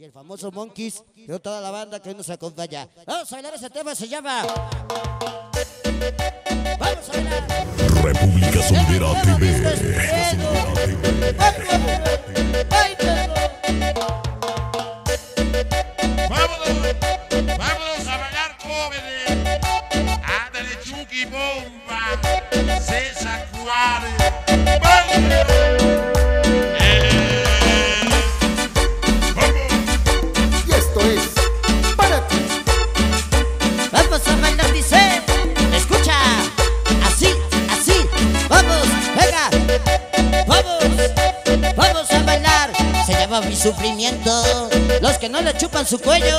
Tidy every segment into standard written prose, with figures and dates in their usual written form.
y el famoso Monkeys, y toda la banda que nos acompaña. Vamos a bailar ese tema, se llama... Vamos a bailar. República Sonidera TV. Vámonos a bailar, jóvenes. Ándale, Chucky, bomba. César Juárez. ¡Vamos! Mi sufrimiento, los que no le chupan su cuello,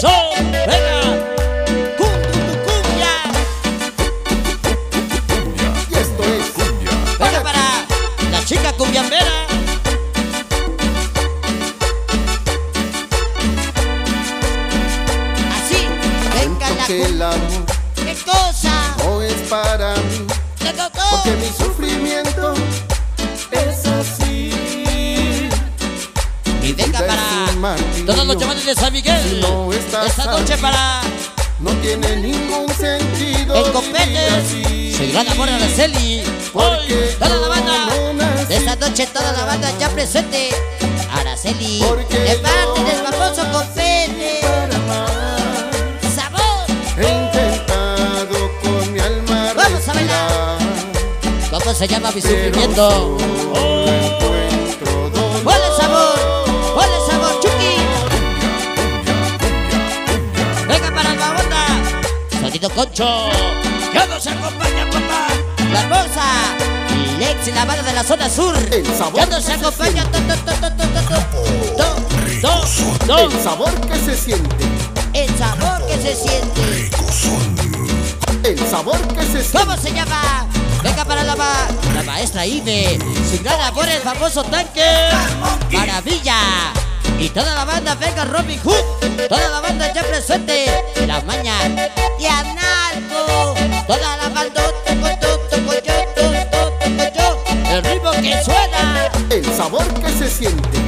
son, venga, cum, cum, cumbia. Y esto es cumbia. Venga para la chica cumbiambera. Así, venga la cumbia. ¿Qué cosa? No es para mí. Porque mi sufrimiento es así. Y venga para todos los chamanes de San Miguel, si no esta noche para no tiene ningún sentido el compete, su gran amor a la Celi. Hoy toda la banda de esta noche, toda la banda ya presente, Araceli, de parte del famoso compete. ¡Sabor! He intentado con mi alma. Vamos a bailar. ¿Cómo se llama mi sufrimiento? ¡Ponle sabor! ¡Ponle sabor, Chucky! ¡Venga para la banda! ¡Santito Concho! ¡Ya nos acompaña, papá! ¡La hermosa! ¡Lexi, la banda de la zona sur! ¡Ya nos acompaña! ¡El sabor que se siente! ¡El sabor que se siente! ¡El sabor que se siente! ¿Cómo se llama? Venga para la maestra Ibe, su gran amor, el famoso tanque, maravilla, y toda la banda, venga Robin Hood, toda la banda ya presente, la maña, y Analco, toda la banda, el ritmo que suena, el sabor que se siente,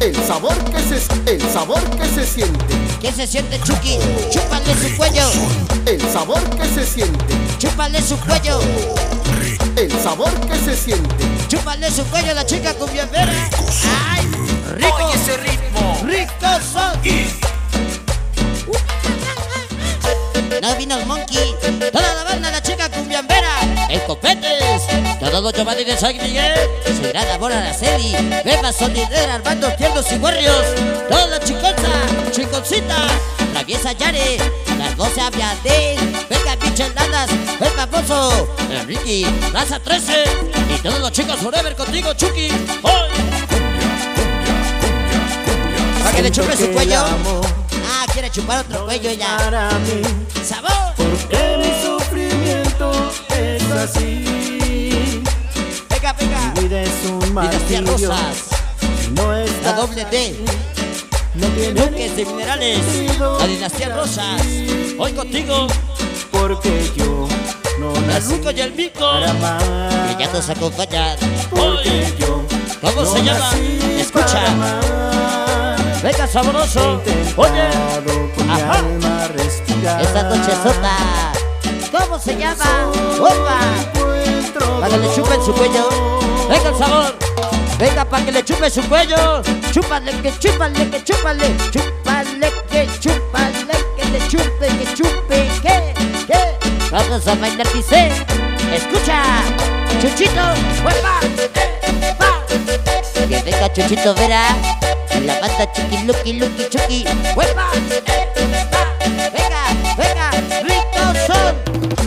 el sabor que se siente. ¿Qué se siente, Chucky? Chúpale su cuello. El sabor que se siente. Chúpale su cuello. El sabor que se siente. Chúpale su cuello a la chica cumbiambera. ¡Ay! ¡Rico! ¡Oye ese ritmo! ¡Rico son! No vino el Monkey. Toda la banda, la chica cumbiambera. El Copetes. Todos los chavalis de San Miguel. Su gran amor a la Celi. Beba Sonidera, Armando, Pierdos y Guerrios. Toda la chiconza, chiconcita. Traviesa Yare. Las 12 Aviadén. Venga, Micheladas. El famoso. Enrique. Raza 13. Y todos los chicos forever contigo, Chucky. Hoy. Para que le chupe su cuello. Ah, quiere chupar otro cuello ya. Para mí. ¡Sabor! Porque mi sufrimiento es así. Venga, venga. Y de su martirio. Y las rosas. No es la doble D. No tiene Luque de minerales. La dinastía Rosas. Hoy contigo. Porque yo no nací. El Luco y el Mico. Que ya nos acompañan. Porque hoy. Yo ¿cómo no se llama? Escucha. Venga, sabroso. Oye, ajá. Esta noche sota. ¿Cómo se llama? ¡Opa! Para que le chupen su cuello. Venga el sabor. Venga para que le chupen su cuello. Chúpale, que chúpale, que chúpale. Chúpale, que le chupe, que chupe. ¿Qué? Vamos a bailar, dice. Escucha. Chuchito, hueva. Que venga Chuchito, verá. La banda Chucky, Lucky, Lucky, Chucky. ¡Hueva! ¡Venga, venga! ¡Rico son!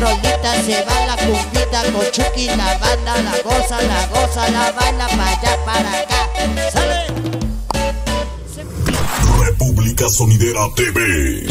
Rolita, se va la cumbita con Chucky, la banda, la goza, la baila para allá, para acá. ¡Sale! República Sonidera TV.